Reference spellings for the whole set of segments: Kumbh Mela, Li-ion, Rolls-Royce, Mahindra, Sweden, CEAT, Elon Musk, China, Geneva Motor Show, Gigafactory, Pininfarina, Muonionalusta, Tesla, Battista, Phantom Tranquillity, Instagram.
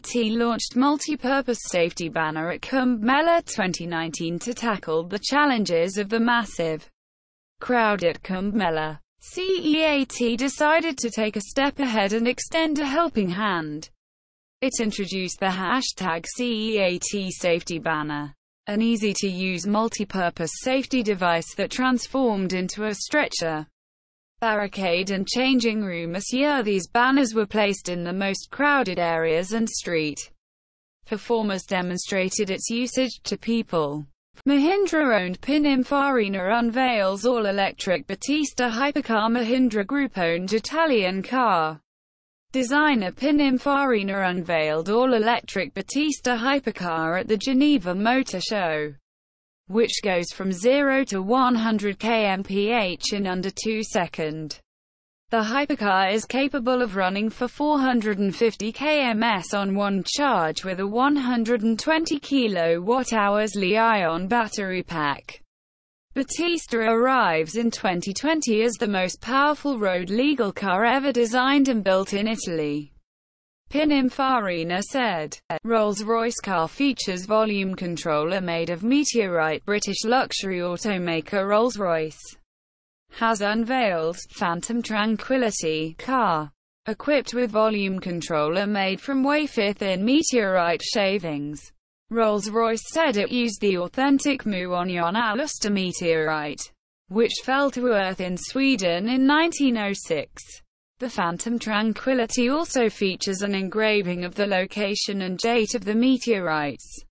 2018 launched multi-purpose safety banner at Kumbh Mela 2019 to tackle the challenges of the massive crowd at Kumbh Mela. CEAT decided to take a step ahead and extend a helping hand. It introduced the hashtag CEAT safety banner, an easy-to-use multi-purpose safety device that transformed into a stretcher, barricade and changing room. This year these banners were placed in the most crowded areas and street performers demonstrated its usage to people. Mahindra-owned Pininfarina unveils all-electric Battista hypercar. Mahindra Group-owned Italian car designer Pininfarina unveiled all-electric Battista hypercar at the Geneva Motor Show, which goes from 0 to 100 kmph in under 2 seconds. The hypercar is capable of running for 450 km on one charge with a 120 kWh Li-ion battery pack. Battista arrives in 2020 as the most powerful road legal car ever designed and built in Italy. Pininfarina said, Rolls-Royce car features volume controller made of meteorite. British luxury automaker Rolls-Royce has unveiled Phantom Tranquillity car, equipped with volume controller made from wafer-thin meteorite shavings. Rolls-Royce said it used the authentic Muonionalusta meteorite, which fell to Earth in Sweden in 1906. The Phantom Tranquillity also features an engraving of the location and date of the meteorite's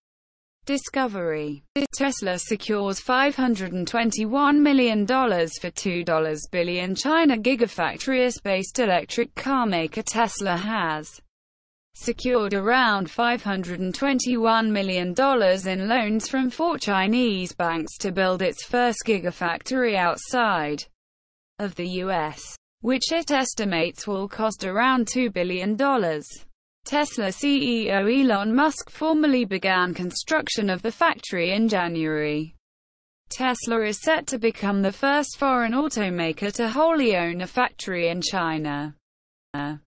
discovery. Tesla secures $521 million for $2 billion. China Gigafactory-based electric car maker Tesla has secured around $521 million in loans from 4 Chinese banks to build its first Gigafactory outside of the U.S., which it estimates will cost around $2 billion. Tesla CEO Elon Musk formally began construction of the factory in January. Tesla is set to become the first foreign automaker to wholly own a factory in China.